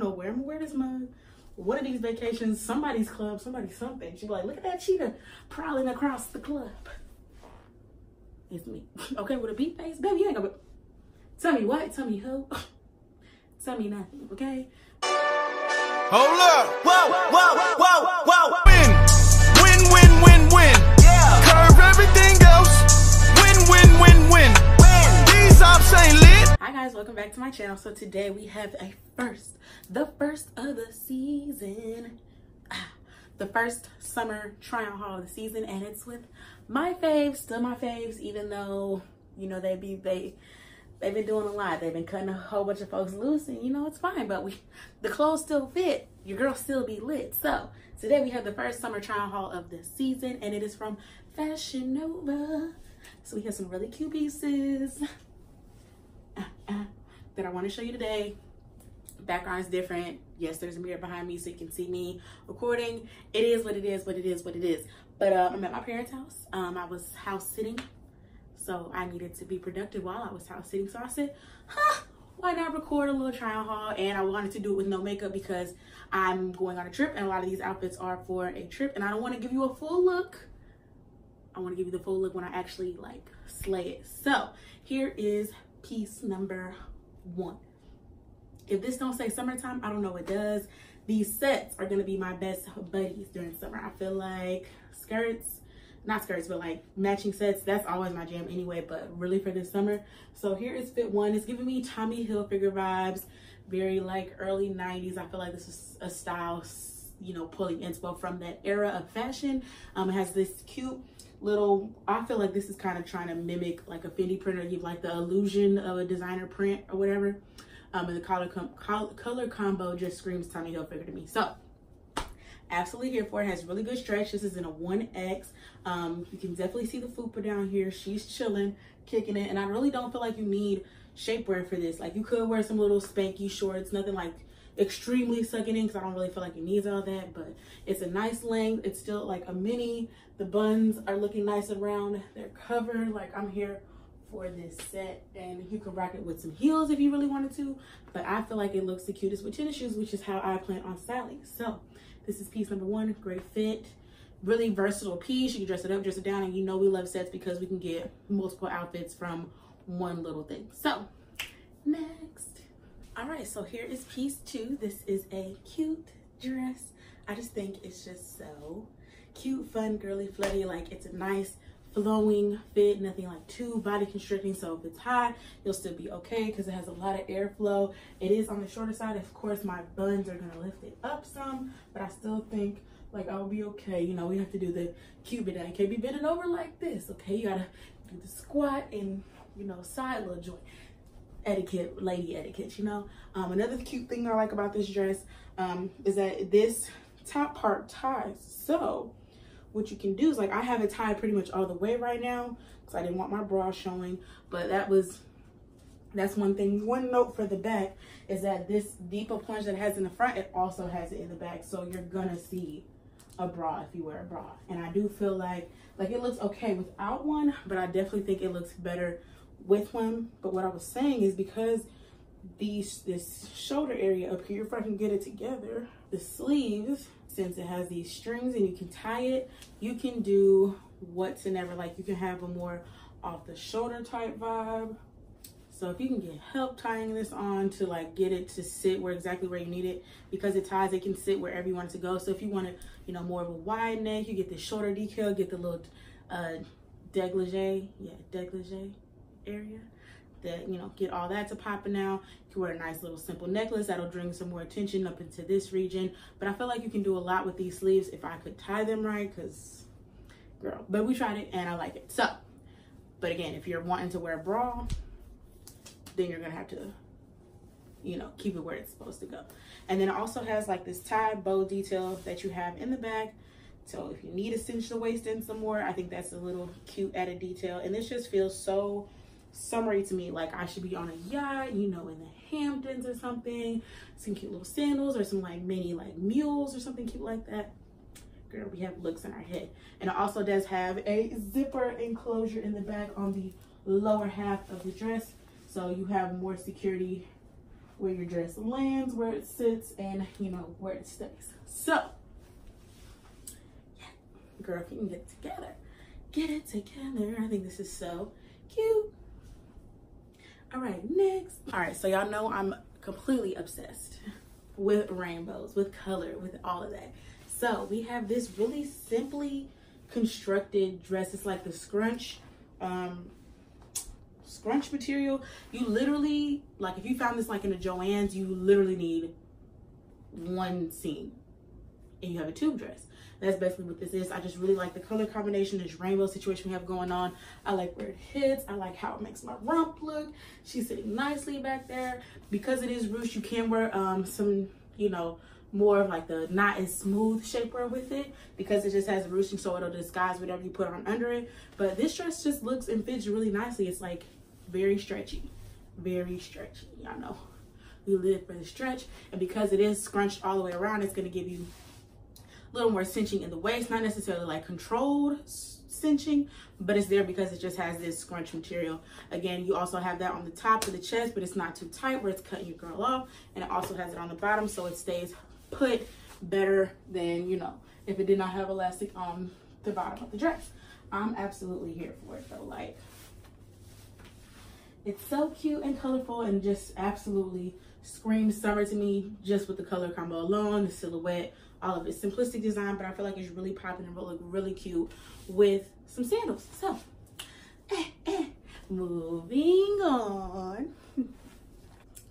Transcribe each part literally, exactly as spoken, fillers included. don't know where I'm gonna wear this mug. One of these vacations, somebody's club, somebody's something. She's like, look at that cheetah prowling across the club. It's me. Okay, with a beat face? Baby, you ain't gonna tell me what, tell me who. Tell me nothing, okay? Hold up! Whoa, whoa, whoa, whoa! Win! Win, win, win, win! Yeah! Curve everything else! Win, win, win, win! Win! These ops ain't lit! Hi guys, welcome back to my channel. So today we have a first. The first of the season. The first summer try-on haul of the season, and it's with my faves, still my faves, even though, you know, they be they they've been doing a lot. They've been cutting a whole bunch of folks loose, and you know it's fine, but we the clothes still fit, your girl still be lit. So today we have the first summer try-on haul of the season, and it is from Fashion Nova. So we have some really cute pieces uh, uh, that I want to show you today. Background's different. Yes, there's a mirror behind me so you can see me recording. It is what it is, what it is, what it is. But uh, I'm at my parents' house. Um, I was house sitting, so I needed to be productive while I was house sitting. So I said, huh, why not record a little try-on haul? And I wanted to do it with no makeup because I'm going on a trip, and a lot of these outfits are for a trip, and I don't want to give you a full look. I want to give you the full look when I actually like slay it. So here is piece number one. If this don't say summertime, I don't know what does. These sets are gonna be my best buddies during summer. I feel like skirts, not skirts, but like matching sets, that's always my jam anyway, but really for this summer. So here is fit one. It's giving me Tommy Hilfiger vibes, very like early nineties. I feel like this is a style, you know, pulling inspo from that era of fashion. Um, it has this cute little, I feel like this is kind of trying to mimic like a Fendi print or give like the illusion of a designer print or whatever. Um, and the color, com color, color combo just screams Tommy Hilfiger to me. So, absolutely here for it. It has really good stretch. This is in a one X. Um, you can definitely see the fupa down here. She's chilling, kicking it. And I really don't feel like you need shapewear for this. Like, you could wear some little spanky shorts. Nothing, like, extremely sucking in because I don't really feel like it needs all that. But it's a nice length. It's still, like, a mini. The buns are looking nice and round. They're covered. Like, I'm here for this set, and you can rock it with some heels if you really wanted to, but I feel like it looks the cutest with tennis shoes, which is how I plan on styling. So this is piece number one. Great fit, really versatile piece. You can dress it up, dress it down, and you know we love sets because we can get multiple outfits from one little thing. So next. All right, so here is piece two. This is a cute dress. I just think it's just so cute, fun, girly, flirty. Like, it's a nice flowing fit, nothing like too body constricting, so if it's hot you'll still be okay because it has a lot of airflow. It is on the shorter side, of course. My buns are gonna lift it up some, but I still think like I'll be okay. You know, we have to do the cupid dance. Can't be bending over like this, okay? You gotta do the squat and, you know, side little joint etiquette, lady etiquette, you know. Um another cute thing I like about this dress um is that this top part ties. So what you can do is, like, I have it tied pretty much all the way right now because I didn't want my bra showing, but that was, that's one thing. One note for the back is that this deeper plunge that it has in the front, it also has it in the back. So you're gonna see a bra if you wear a bra. And I do feel like, like it looks okay without one, but I definitely think it looks better with one. But what I was saying is because these, this shoulder area up here, if I can get it together, the sleeves, since it has these strings and you can tie it, you can do what's and ever. Like, you can have a more off the shoulder type vibe. So if you can get help tying this on to like get it to sit where exactly where you need it, because it ties, it can sit wherever you want it to go. So if you want it, you know, more of a wide neck, you get the shoulder decal, get the little uh dégagé, yeah, dégagé area. That, you know, get all that to popping out. You can wear a nice little simple necklace that'll bring some more attention up into this region. But I feel like you can do a lot with these sleeves if I could tie them right, because girl, but we tried it and I like it. So, but again, if you're wanting to wear a bra, then you're gonna have to, you know, keep it where it's supposed to go. And then it also has like this tie bow detail that you have in the back. So if you need to cinch the waist in some more, I think that's a little cute added detail. And this just feels so summery to me. Like, I should be on a yacht, you know, in the Hamptons or something. Some cute little sandals or some like mini like mules or something cute like that. Girl, we have looks in our head. And it also does have a zipper enclosure in the back on the lower half of the dress, so you have more security where your dress lands, where it sits, and you know, where it stays. So yeah, girl, if you can get it together, get it together. I think this is so cute. All right, next. All right, so y'all know I'm completely obsessed with rainbows, with color, with all of that. So we have this really simply constructed dress. It's like the scrunch, um, scrunch material. You literally, like if you found this like in a Joann's, you literally need one seam and you have a tube dress. That's basically what this is. I just really like the color combination, this rainbow situation we have going on. I like where it hits. I like how it makes my rump look. She's sitting nicely back there. Because it is ruched, you can wear um, some, you know, more of like the not as smooth shapewear with it, because it just has ruching, so it'll disguise whatever you put on under it. But this dress just looks and fits really nicely. It's like very stretchy, very stretchy. Y'all know we live for the stretch, and because it is scrunched all the way around, it's gonna give you a little more cinching in the waist. Not necessarily like controlled cinching, but it's there because it just has this scrunch material. Again, you also have that on the top of the chest, but it's not too tight where it's cutting your girl off, and it also has it on the bottom, so it stays put better than, you know, if it did not have elastic on the bottom of the dress. I'm absolutely here for it though. Like, it's so cute and colorful and just absolutely screams summer to me, just with the color combo alone, the silhouette, all of its simplistic design. But I feel like it's really popping and will look really cute with some sandals. So eh, eh. moving on.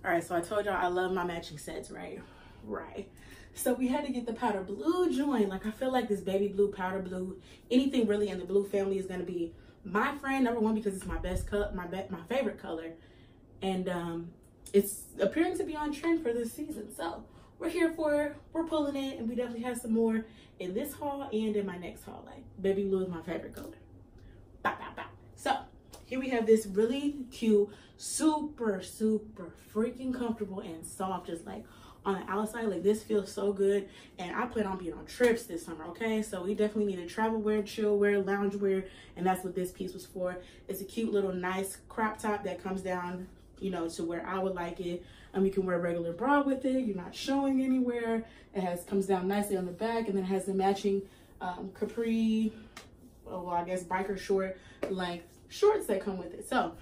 All right, so I told y'all I love my matching sets, right? Right, so we had to get the powder blue joint. Like, I feel like this baby blue, powder blue, anything really in the blue family is going to be my friend, number one, because it's my best color, my be my favorite color, and um it's appearing to be on trend for this season. So we're here for it, we're pulling it, and we definitely have some more in this haul and in my next haul. Like, baby blue is my favorite color. Bop, bop, bop. So here we have this really cute, super super freaking comfortable and soft, just like on the outside. Like, this feels so good, and I plan on being on trips this summer, okay? So we definitely need to travel wear, chill wear, lounge wear, and that's what this piece was for. It's a cute little nice crop top that comes down, you know, to where I would like it. Um, you can wear a regular bra with it, you're not showing anywhere. It has comes down nicely on the back, and then it has the matching um, capri, well, I guess biker short length shorts that come with it. So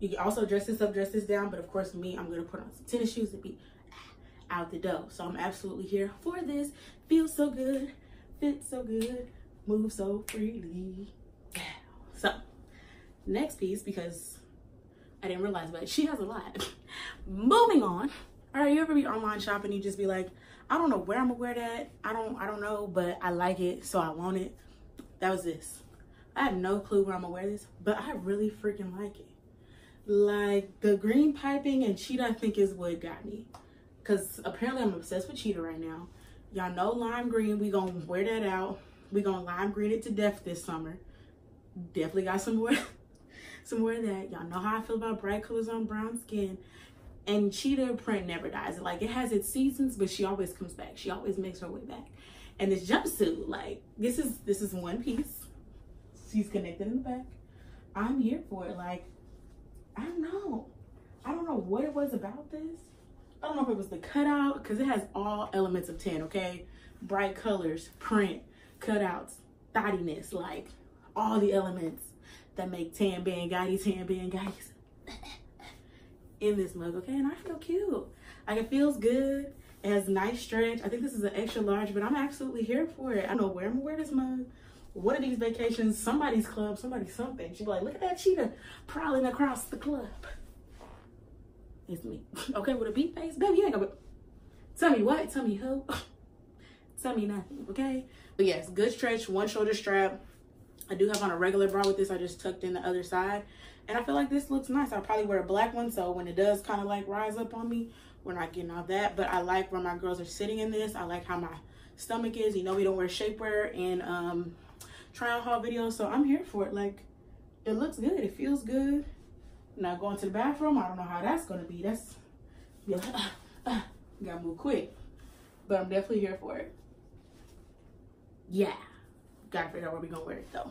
you can also dress this up, dress this down, but of course me, I'm gonna put on some tennis shoes to be out the dough. So I'm absolutely here for this. Feels so good, fits so good, moves so freely. Yeah. So next piece, because I didn't realize, but she has a lot. Moving on. All right, you ever be online shopping, you just be like, I don't know where I'm gonna wear that. I don't, I don't know, but I like it, so I want it. That was this. I have no clue where I'm gonna wear this, but I really freaking like it. Like, the green piping and cheetah, I think, is what got me. Because apparently I'm obsessed with cheetah right now. Y'all know lime green. We gonna wear that out. We gonna lime green it to death this summer. Definitely got some more, some more of that. Y'all know how I feel about bright colors on brown skin. And cheetah print never dies. Like, it has its seasons, but she always comes back. She always makes her way back. And this jumpsuit, like, this is this is one piece. She's connected in the back. I'm here for it. Like, I don't know. I don't know what it was about this. I don't know if it was the cutout, because it has all elements of tan, okay? Bright colors, print, cutouts, thottiness, like all the elements that make tan Bangatti, tan Bangattis in this mug, okay? And I feel cute. Like, it feels good. It has nice stretch. I think this is an extra large, but I'm absolutely here for it. I know where I'm gonna wear this mug. One of these vacations, somebody's club, somebody's something. She'll be like, look at that cheetah prowling across the club. It's me, okay, with a beat face, baby. You ain't gonna tell me what, tell me who, tell me nothing, okay? But yes, good stretch, one shoulder strap. I do have on a regular bra with this. I just tucked in the other side, and I feel like this looks nice. I'll probably wear a black one, so when it does kind of like rise up on me, we're not getting all that. But I like where my girls are sitting in this. I like how my stomach is. You know, we don't wear shapewear and um try on haul videos, so I'm here for it. Like, it looks good, it feels good. Now going to the bathroom, I don't know how that's gonna be. That's be like, uh, uh, gotta move quick, but I'm definitely here for it. Yeah, gotta figure out where we gonna wear it though.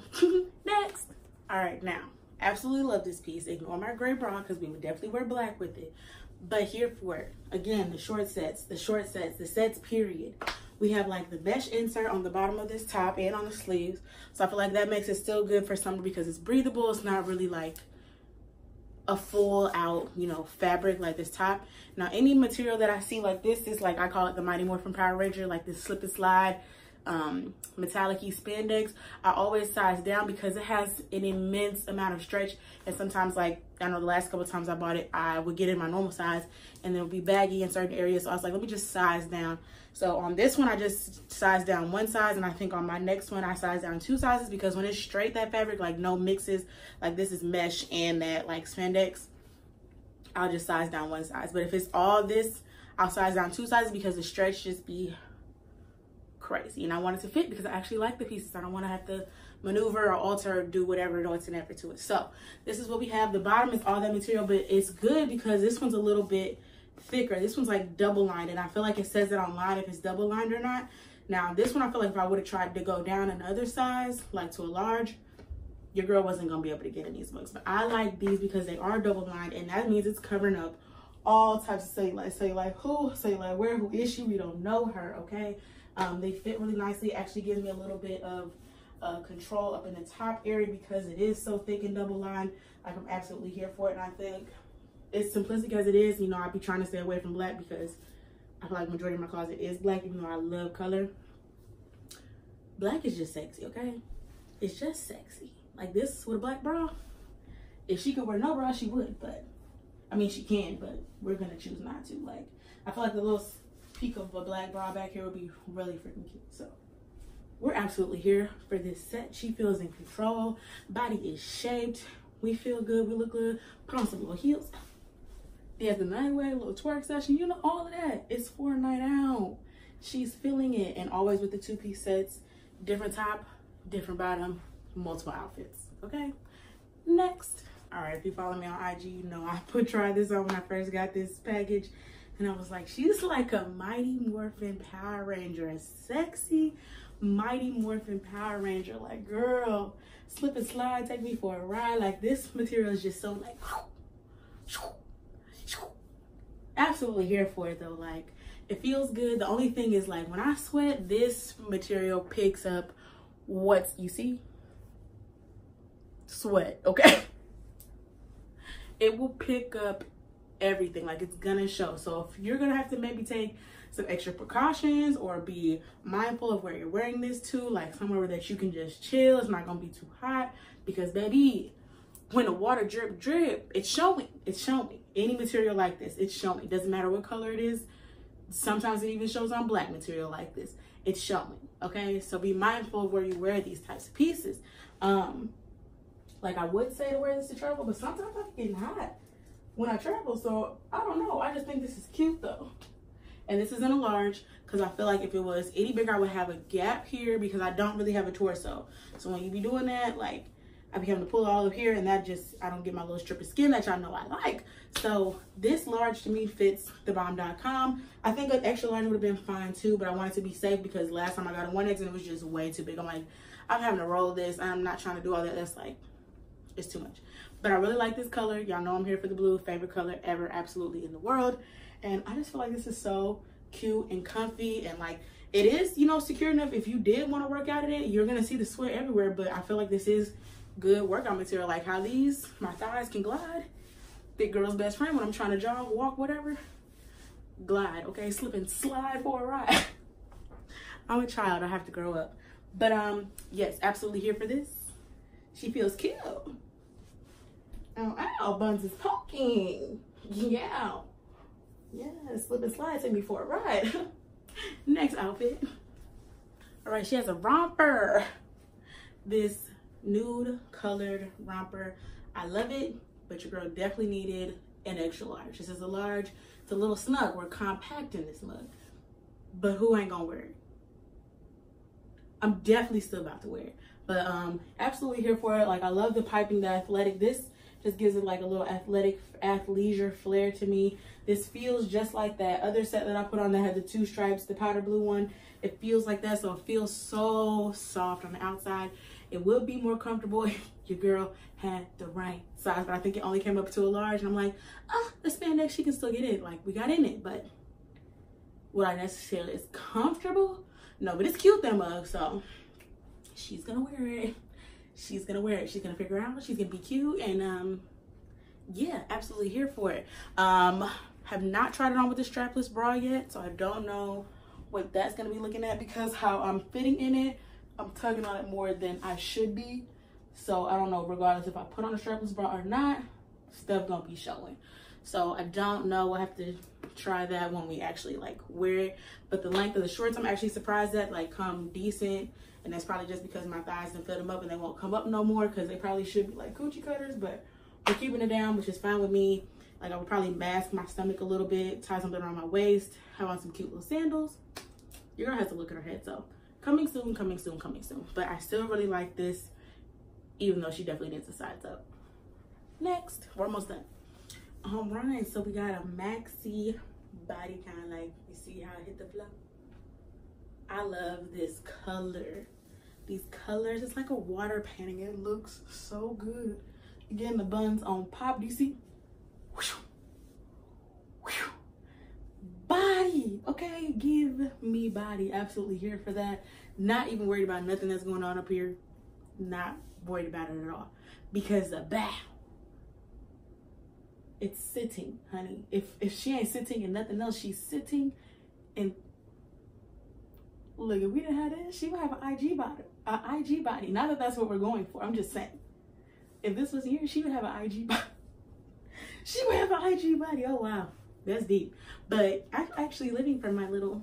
Next. All right, now absolutely love this piece. Ignore my gray bra, because we would definitely wear black with it. But here for it, again, the short sets, the short sets, the sets period. We have like the mesh insert on the bottom of this top and on the sleeves. So I feel like that makes it still good for summer because it's breathable. It's not really like a full out, you know, fabric like this top. Now, any material that I see like this is like, I call it the Mighty Morphin Power Ranger, like this slip and slide, um, metallic-y spandex. I always size down because it has an immense amount of stretch. And sometimes, like, I know the last couple of times I bought it, I would get in my normal size and it would be baggy in certain areas. So I was like, let me just size down. So on this one, I just sized down one size. And I think on my next one, I sized down two sizes because when it's straight, that fabric, like no mixes, like this is mesh and that like spandex, I'll just size down one size. But if it's all this, I'll size down two sizes because the stretch just be crazy. And I want it to fit because I actually like the pieces. I don't want to have to maneuver or alter or do whatever no, it's an effort to it. So this is what we have. The bottom is all that material, but it's good because this one's a little bit thicker. This one's like double lined, and I feel like it says it online if it's double lined or not. Now this one, I feel like if I would have tried to go down another size, like to a large, your girl wasn't gonna be able to get in these books. But I like these because they are double lined, and that means it's covering up all types of cellulite. So you're like, who? So you're like, where? Who is she? We don't know her. Okay. Um, they fit really nicely. Actually gives me a little bit of uh, control up in the top area because it is so thick and double lined. Like I'm absolutely here for it. And I think as simplistic as it is, you know, I'd be trying to stay away from black because I feel like majority of my closet is black, even though I love color. Black is just sexy, okay? It's just sexy. Like this with a black bra, if she could wear no bra, she would. But, I mean, she can, but we're going to choose not to. Like, I feel like the little peak of a black bra back here would be really freaking cute. So we're absolutely here for this set. She feels in control, body is shaped, we feel good, we look good. Put on some little heels. There's the night way, a little twerk session, you know, all of that. It's for a night out. She's feeling it. And always with the two-piece sets, different top, different bottom, multiple outfits. Okay, next. All right, if you follow me on I G, you know I put try this on when I first got this package. And I was like, she's like a Mighty Morphin Power Ranger, a sexy Mighty Morphin Power Ranger. Like, girl, slip and slide, take me for a ride. Like, this material is just so like, absolutely here for it though. Like, it feels good. The only thing is like, when I sweat, this material picks up what you see, sweat, okay? It will pick up everything. Like, it's gonna show. So if you're gonna have to maybe take some extra precautions or be mindful of where you're wearing this to, like somewhere that you can just chill, it's not gonna be too hot, because baby, when the water drip drip, it's showing. It's showing. Any material like this, it's showing. Doesn't matter what color it is. Sometimes it even shows on black material like this. It's showing. Okay, so be mindful of where you wear these types of pieces. Um like, I would say to wear this to travel, but sometimes I'm getting hot when I travel, so I don't know. I just think this is cute though. And this isn't a large because I feel like if it was any bigger, I would have a gap here because I don't really have a torso. So when you be doing that, like, I be having to pull all up here, and that just, I don't get my little strip of skin that y'all know I like. So this large to me fits the bomb dot com. I think an extra large would have been fine too, but I wanted to be safe because last time I got a one X and it was just way too big. I'm like, I'm having to roll this. I'm not trying to do all that. That's like, it's too much. But I really like this color. Y'all know I'm here for the blue. Favorite color ever, absolutely, in the world. And I just feel like this is so cute and comfy. And like, it is, you know, secure enough. If you did want to work out in it, you're going to see the sweat everywhere. But I feel like this is good workout material. Like how these, my thighs can glide. Big girl's best friend when I'm trying to jog, walk, whatever. Glide, okay? Slip and slide for a ride. I'm a child. I have to grow up. But um, yes, absolutely here for this. She feels cute. Oh, ow, buns is poking. Yeah. Yeah, slip and slide, take me for a ride. Next outfit. All right, she has a romper. This nude colored romper. I love it, but your girl definitely needed an extra large. This is a large. It's a little snug. We're compact in this mug. But who ain't gonna wear it? I'm definitely still about to wear it. But um, absolutely here for it. Like, I love the piping, the athletic. This just gives it like a little athletic, athleisure flair to me. This feels just like that other set that I put on that had the two stripes, the powder blue one. It feels like that, so it feels so soft on the outside. It would be more comfortable if your girl had the right size, but I think it only came up to a large, and I'm like, ah, the spandex, she can still get in. Like, we got in it, but would I necessarily, it's comfortable? No, but it's cute, that mug, so she's gonna wear it. She's gonna wear it. She's gonna figure out, she's gonna be cute, and um, yeah, absolutely here for it. Um, have not tried it on with the strapless bra yet, so I don't know what that's gonna be looking at, because how I'm fitting in it, I'm tugging on it more than I should be. So I don't know, regardless if I put on a strapless bra or not, stuff gonna be showing. So I don't know, we'll have to try that when we actually like wear it. But the length of the shorts, I'm actually surprised that like come decent. And that's probably just because my thighs didn't fill them up and they won't come up no more, because they probably should be like coochie cutters, but we're keeping it down, which is fine with me. Like, I would probably mask my stomach a little bit, tie something around my waist, have on some cute little sandals. Your girl has a look in her head, so coming soon, coming soon, coming soon. But I still really like this, even though she definitely needs the sides up. Next, we're almost done. All right, so we got a maxi body, kind of like, you see how it hit the flow? I love this color. These colors, it's like a water painting. It looks so good. Again, the buns on pop, do you see? Body, okay, give me body. Absolutely here for that. Not even worried about nothing that's going on up here. Not worried about it at all, because the back, it's sitting, honey. If if she ain't sitting and nothing else, she's sitting. And look, if we didn't have this, she would have an I G body. An I G body. Not that that's what we're going for. I'm just saying. If this was here, she would have an I G body. She would have an I G body. Oh wow, that's deep. But I'm actually living for my little,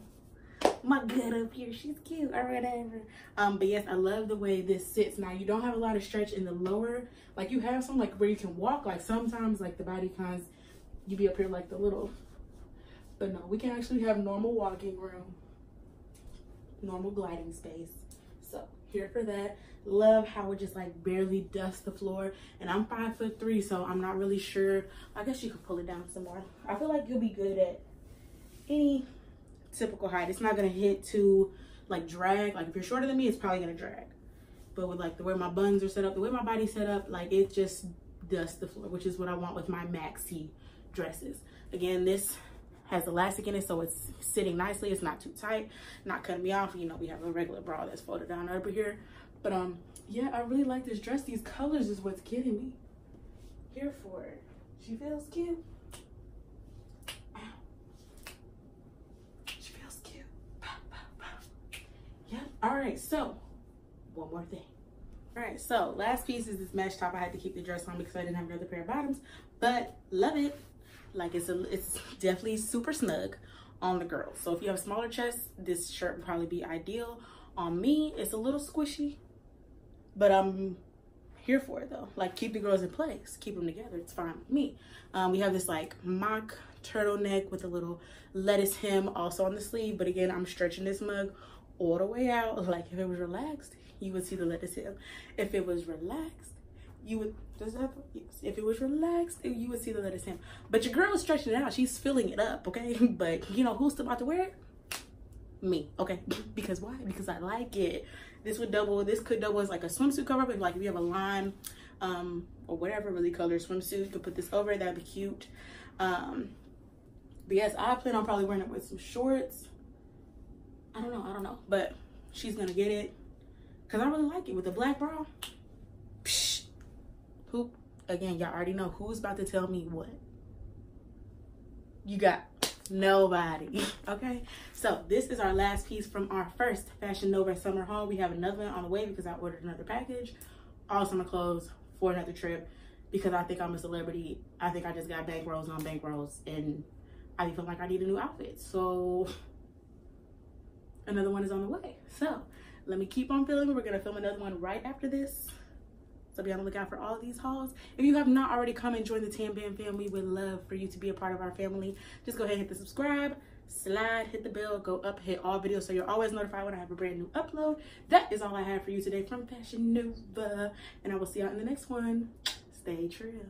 my gut up here. She's cute or whatever. Um, but yes, I love the way this sits. Now, you don't have a lot of stretch in the lower. Like, you have some like where you can walk. Like sometimes like the body cons, you be up here like the little. But no, we can actually have normal walking room, normal gliding space. So here for that. Love how it just like barely dusts the floor, and I'm five foot three, so I'm not really sure. I guess you could pull it down some more. I feel like you'll be good at any typical height. It's not gonna hit to like drag. Like if you're shorter than me, it's probably gonna drag. But with like the way my buns are set up, the way my body's set up, like it just dusts the floor, which is what I want with my maxi dresses. Again, this has elastic in it, so it's sitting nicely. It's not too tight, not cutting me off. You know, we have a regular bra that's folded down over here. But um, yeah, I really like this dress. These colors is what's getting me. Here for it. She feels cute. Ow. She feels cute. Pop, pop, pop. Yeah. All right. So, one more thing. All right. So, last piece is this mesh top. I had to keep the dress on because I didn't have another pair of bottoms. But love it. Like it's a, it's definitely super snug on the girls. So if you have smaller chests, this shirt would probably be ideal. On me, it's a little squishy, but I'm here for it though. Like, keep the girls in place, keep them together. It's fine with me. Um, we have this like mock turtleneck with a little lettuce hem also on the sleeve. But again, I'm stretching this mug all the way out. Like if it was relaxed, you would see the lettuce hem. If it was relaxed, you would, does that, yes. If it was relaxed, you would see the lettuce hem. But your girl is stretching it out. She's filling it up, okay? But you know who's about to wear it? Me, okay? Because why? Because I like it. This would double, this could double as like a swimsuit cover, but like if you have a lime um, or whatever really colored swimsuit, you could put this over it. That'd be cute. Um, but yes, I plan on probably wearing it with some shorts. I don't know, I don't know. But she's gonna get it because I really like it. With the black bra, who, again, y'all already know who's about to tell me what. You got nobody, okay? So this is our last piece from our first Fashion Nova summer haul. We have another one on the way because I ordered another package, all summer clothes for another trip, because I think I'm a celebrity. I think I just got bankrolls on bankrolls, and I feel like I need a new outfit. So another one is on the way. So let me keep on filming. We're gonna film another one right after this. So be on the lookout for all these hauls. If you have not already, come and join the Tan Band family. We would love for you to be a part of our family. Just go ahead and hit the subscribe, slide, hit the bell, go up, hit all videos so you're always notified when I have a brand new upload. That is all I have for you today from Fashion Nova, and I will see y'all in the next one. Stay true.